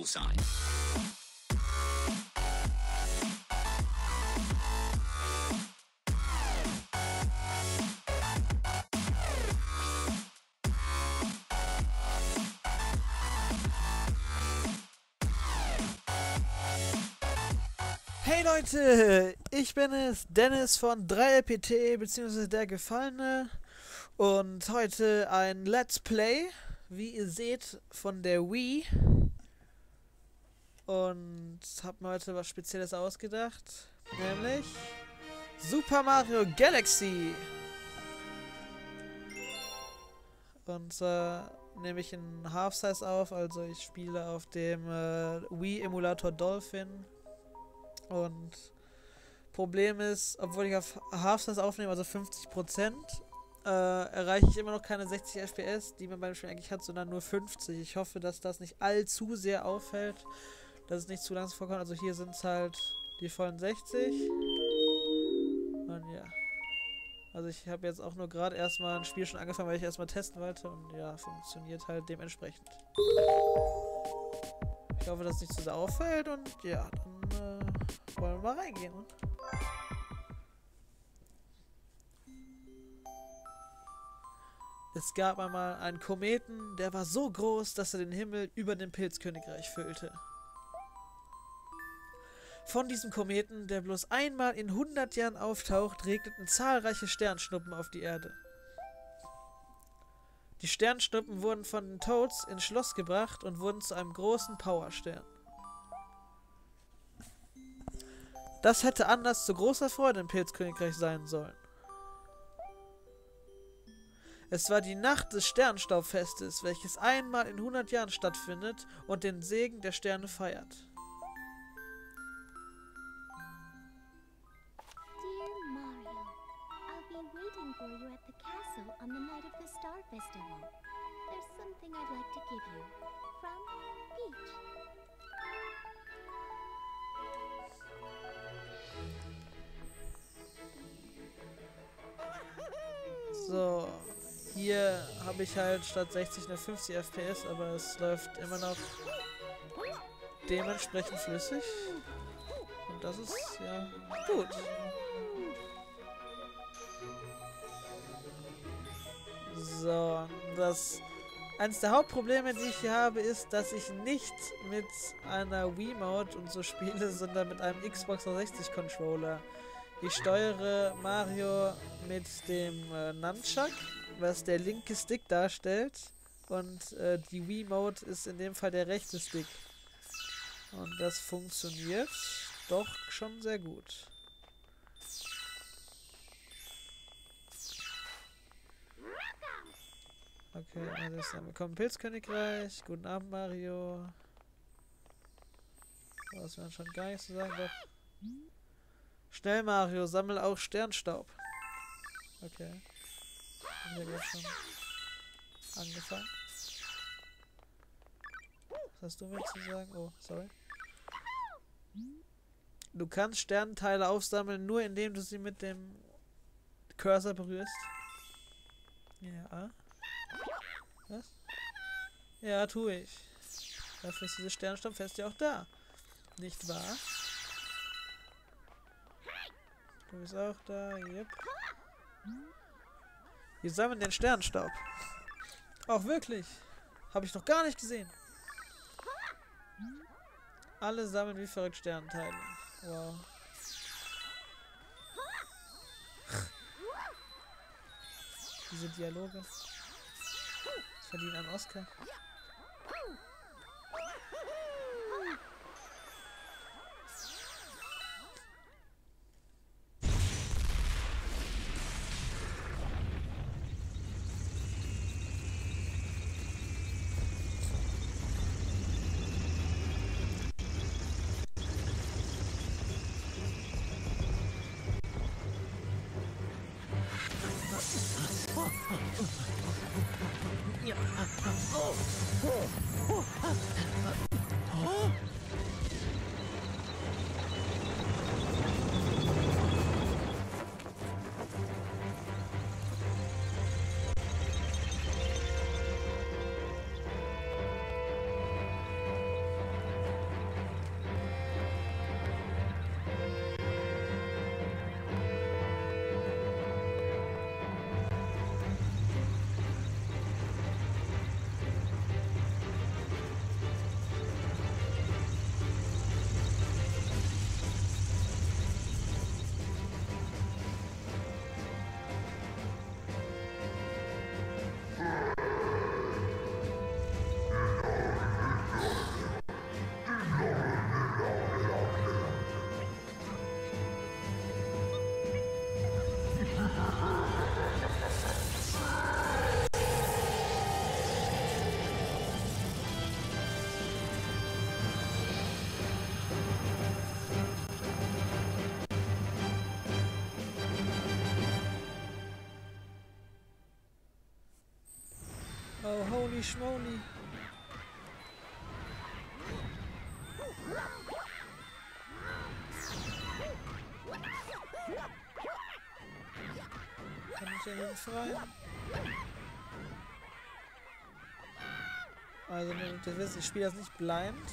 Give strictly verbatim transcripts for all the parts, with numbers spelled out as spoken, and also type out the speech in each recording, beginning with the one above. Bullseye. Hey Leute, ich bin es, Dennis von drei L P T bzw. der Gefallene und heute ein Let's Play, wie ihr seht, von der Wii und hab mir heute was Spezielles ausgedacht, nämlich Super Mario Galaxy und äh, nehme ich in Half-Size auf, also ich spiele auf dem äh, Wii Emulator Dolphin. Und Problem ist, obwohl ich auf Half-Size aufnehme, also fünfzig Prozent, äh, erreiche ich immer noch keine sechzig F P S, die man beim Spiel eigentlich hat, sondern nur fünfzig. Ich hoffe, dass das nicht allzu sehr auffällt, dass es nicht zu langsam vorkommt. Also hier sind es halt die vollen sechzig. Und ja. Also ich habe jetzt auch nur gerade erstmal ein Spiel schon angefangen, weil ich erstmal testen wollte. Und ja, funktioniert halt dementsprechend. Ich hoffe, dass es nicht zu sehr auffällt und ja, dann... Äh Wollen wir mal reingehen? Es gab einmal einen Kometen, der war so groß, dass er den Himmel über dem Pilzkönigreich füllte. Von diesem Kometen, der bloß einmal in hundert Jahren auftaucht, regneten zahlreiche Sternschnuppen auf die Erde. Die Sternschnuppen wurden von den Toads ins Schloss gebracht und wurden zu einem großen Powerstern. Das hätte Anlass zu großer Freude im Pilzkönigreich sein sollen. Es war die Nacht des Sternstaubfestes, welches einmal in hundert Jahren stattfindet und den Segen der Sterne feiert. Dear Mario, I'll be waiting for you at the castle on the night of the Star Festival. There's something I'd like to give you. From Peach. So, hier habe ich halt statt sechzig eine fünfzig F P S, aber es läuft immer noch dementsprechend flüssig. Und das ist ja gut. So, das eines der Hauptprobleme, die ich hier habe, ist, dass ich nicht mit einer Wiimote und so spiele, sondern mit einem Xbox drei sechzig Controller. Ich steuere Mario mit dem äh, Nunchuck, was der linke Stick darstellt. Und äh, die Wiimote ist in dem Fall der rechte Stick. Und das funktioniert doch schon sehr gut. Okay, also ist dann willkommen im Pilzkönigreich. Guten Abend, Mario. Das wäre schon gar nichts zu sagen, doch... Schnell, Mario, sammel auch Sternstaub. Okay. Haben wir gleich schon angefangen. Was hast du mir zu sagen? Oh, sorry. Du kannst Sternteile aufsammeln, nur indem du sie mit dem Cursor berührst. Ja. Was? Ja, tue ich. Dafür ist dieses Sternstaubfest ja auch da. Nicht wahr? Du bist auch da, yep. Wir sammeln den Sternstaub. Auch wirklich. Habe ich noch gar nicht gesehen. Alle sammeln wie verrückt Sternteile. Wow. Diese Dialoge. Ich verdiene einen Oscar. Oh, holy schmoly. Kann ich ja hinfallen? Also, das wisst ihr, ich spiele das nicht blind.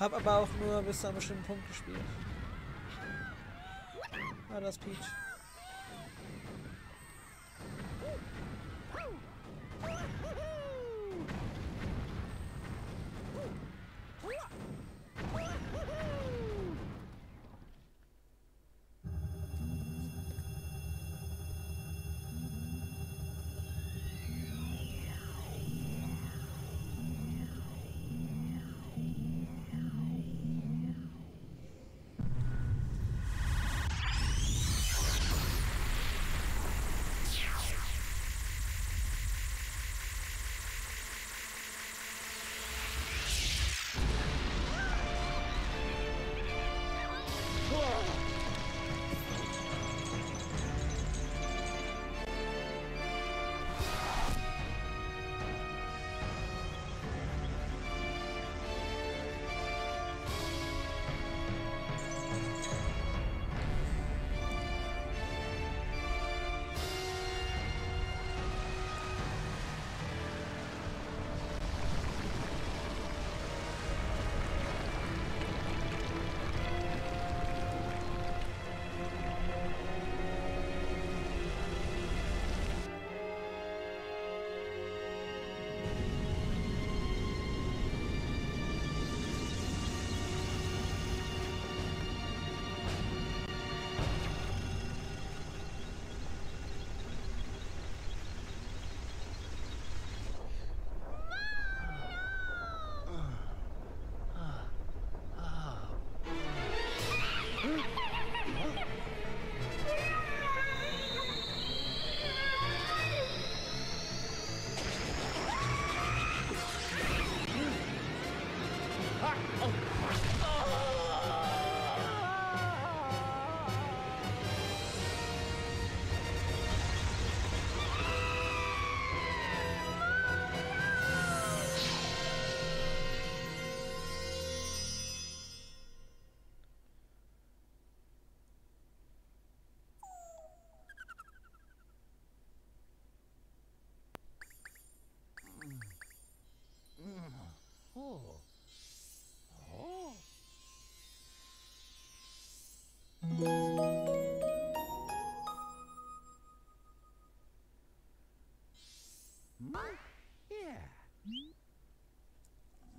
Hab aber auch nur bis zu einem bestimmten Punkt gespielt. Ah, das Peach.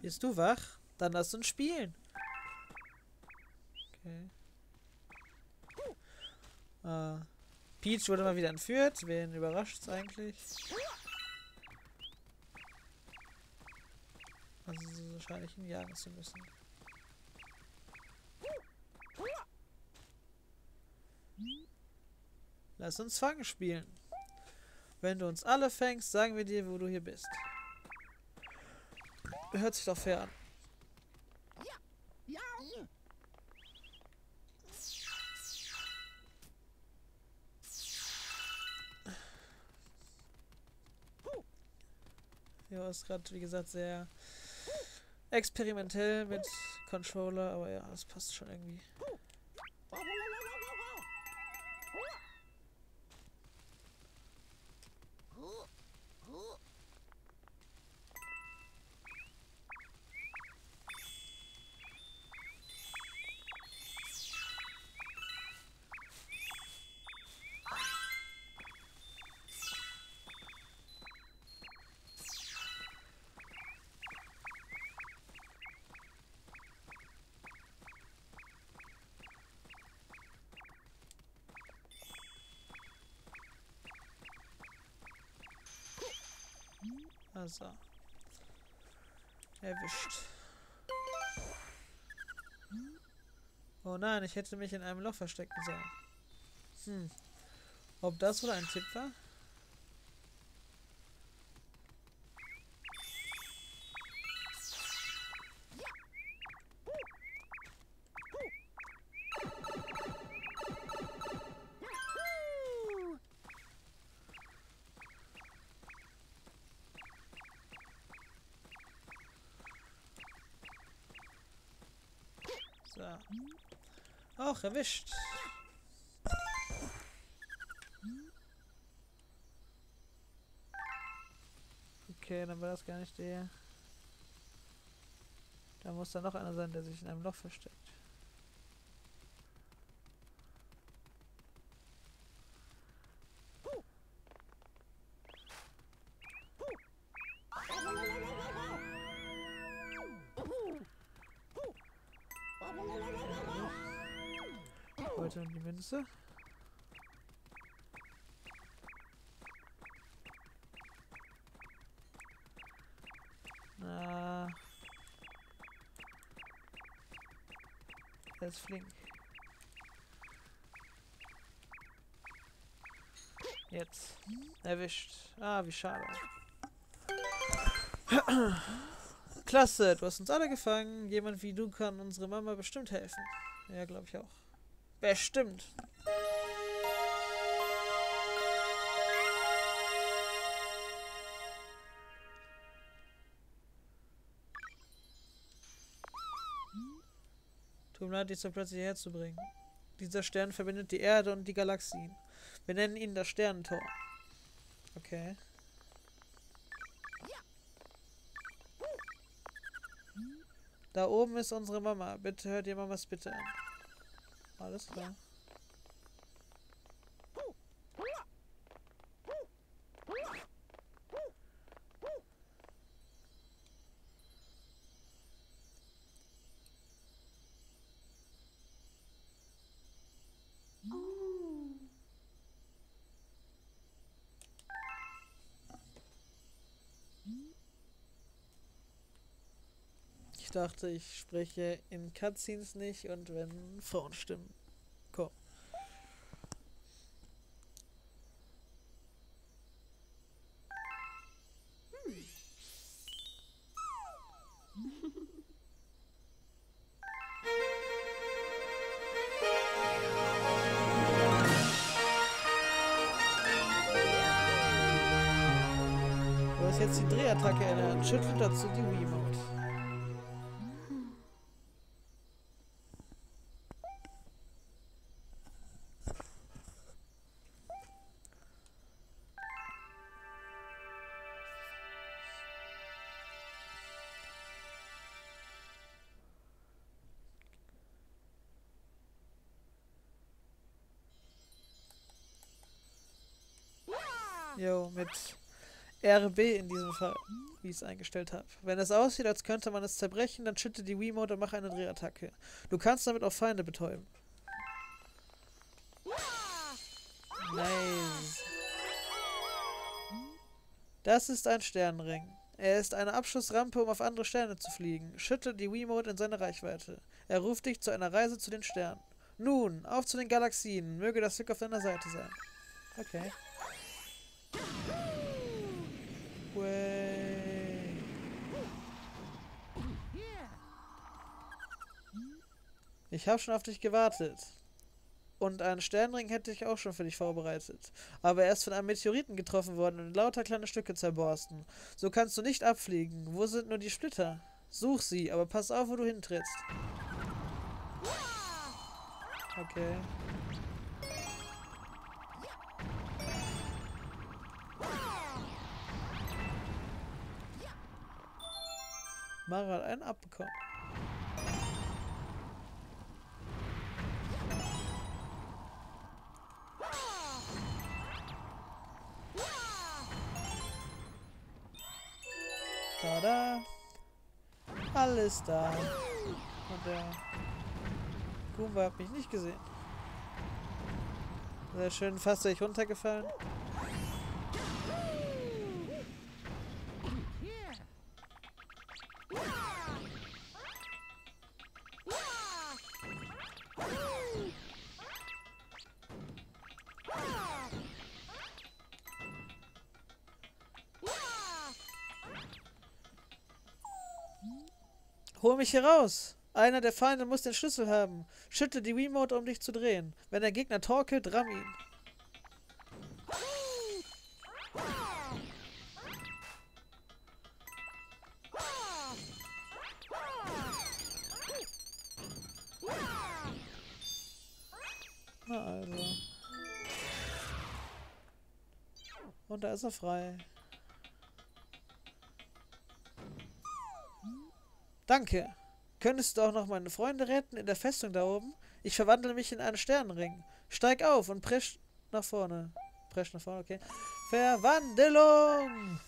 Bist du wach? Dann lass uns spielen. Okay. Äh, Peach wurde mal wieder entführt. Wen überrascht's eigentlich? Also so scheine ich ihn jagen zu müssen. Lass uns Fangen spielen. Wenn du uns alle fängst, sagen wir dir, wo du hier bist. Hört sich doch fair an. Ja, ist gerade, wie gesagt, sehr experimentell mit Controller, aber ja, das passt schon irgendwie. Also. Erwischt. Oh nein, ich hätte mich in einem Loch verstecken sollen. Hm. Ob das wohl ein Tipp war? Ja. Auch erwischt. Okay, dann war das gar nicht der. Da muss dann noch einer sein, der sich in einem Loch versteckt. Heute in die Münze. Na. Er ist flink. Jetzt. Erwischt. Ah, wie schade. Klasse, du hast uns alle gefangen. Jemand wie du kann unsere Mama bestimmt helfen. Ja, glaube ich auch. Bestimmt. Tut mir leid, dich so plötzlich herzubringen. Dieser Stern verbindet die Erde und die Galaxien. Wir nennen ihn das Sternentor. Okay. Da oben ist unsere Mama. Bitte hört ihr Mamas Bitte an. Alles klar. Ich dachte, ich spreche in Cutscenes nicht und wenn Frauenstimmen kommen. Du hast jetzt die Drehattacke erlernt. Schüttel dazu die Wiimote. Jo, mit R B in diesem Fall, wie ich es eingestellt habe. Wenn es aussieht, als könnte man es zerbrechen, dann schütte die Wiimote und mach eine Drehattacke. Du kannst damit auch Feinde betäuben. Nice. Das ist ein Sternenring. Er ist eine Abschussrampe, um auf andere Sterne zu fliegen. Schütte die Wiimote in seine Reichweite. Er ruft dich zu einer Reise zu den Sternen. Nun, auf zu den Galaxien. Möge das Glück auf deiner Seite sein. Okay. Way. Ich habe schon auf dich gewartet. Und einen Sternenring hätte ich auch schon für dich vorbereitet. Aber er ist von einem Meteoriten getroffen worden und in lauter kleine Stücke zerborsten. So kannst du nicht abfliegen. Wo sind nur die Splitter? Such sie, aber pass auf, wo du hintrittst. Okay. Mara hat einen abbekommen. Tada! Alles da. Und der Goomba hat mich nicht gesehen. Sehr schön, fast wäre ich runtergefallen. Hol mich hier raus! Einer der Feinde muss den Schlüssel haben. Schüttle die Wiimote, um dich zu drehen. Wenn der Gegner torkelt, ramm ihn. Na also. Und da ist er frei. Danke. Könntest du auch noch meine Freunde retten in der Festung da oben? Ich verwandle mich in einen Sternenring. Steig auf und presch nach vorne. Presch nach vorne, okay. Verwandelung!